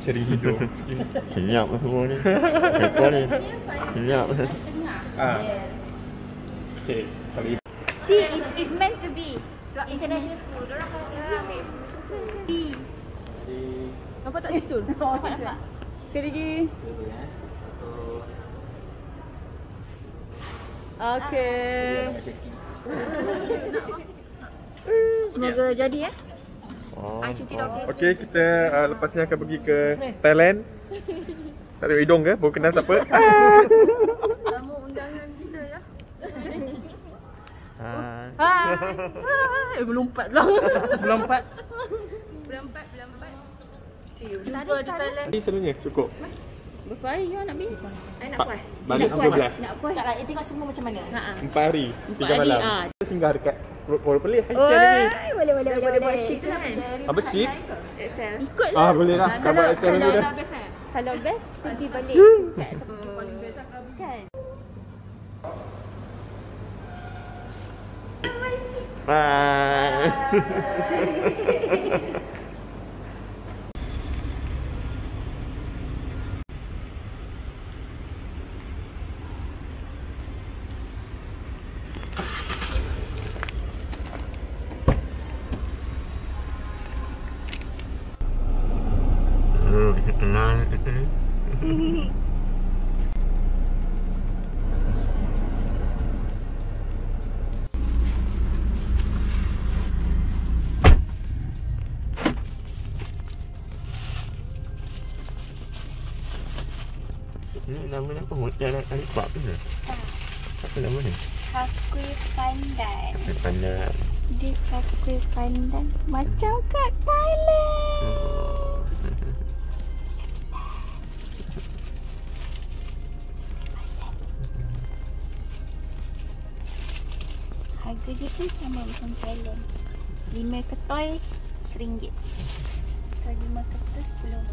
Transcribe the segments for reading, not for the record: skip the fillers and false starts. ceri hidung sikit. Senyap semua ni. Apa ni? Senyap. Ah. Okay, kali. See, it's meant to be. So international school, dorang kata ambil. See. Nampak tak situ? Nampak tak? Sekali lagi. Okay. Semoga jadi ya. Oh, okay, kita lepas ni akan pergi ke Thailand. Tak ada hidung ke? Baru kenal siapa? Kamu undangan kita ya. Hai. Melompat lah. Melompat. Melompat. Jumpa di Thailand. Ini selalunya cukup. Berapa hari awak nak pergi? Saya nak puas. Balik 17. Nak puas. Taklah, tengok semua macam mana. 4 hari, 3 malam. Kita singgah dekat Kuala Pelih. Boleh buat shift kan? Apa shift? Excel. Ikutlah. Boleh lah. Kalau best dah. Kalau best, pergi balik. Paling best kan? Bye. Nama apa? Jalan Alibab tu ke? Apa nama ni? Cakwe Pandan. Cakwe Pandan. Dia Cakwe Pandan macam kat Thailand. Harga dia pun sama macam Thailand. 5 ketoi RM1. Kalau 5 ketoi RM10.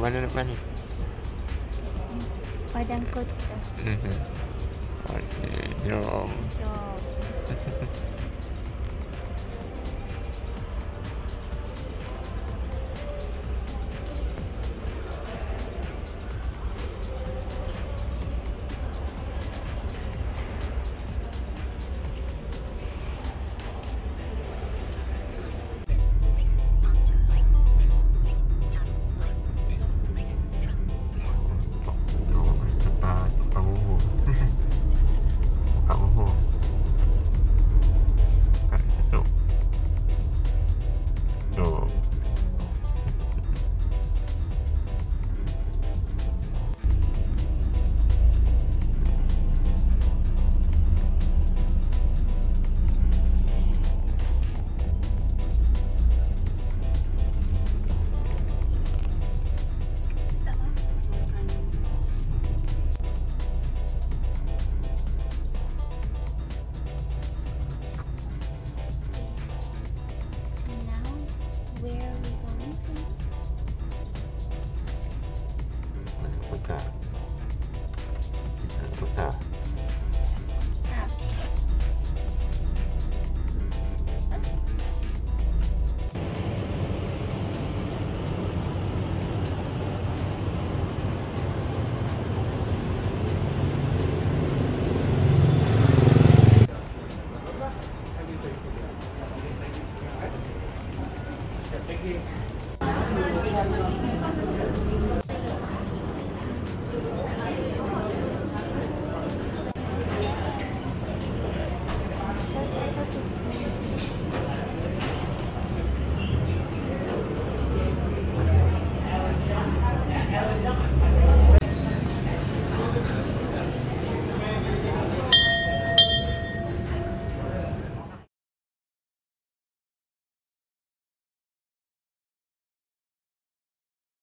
Mana nak mandi? Padang Kota. Okey, jom.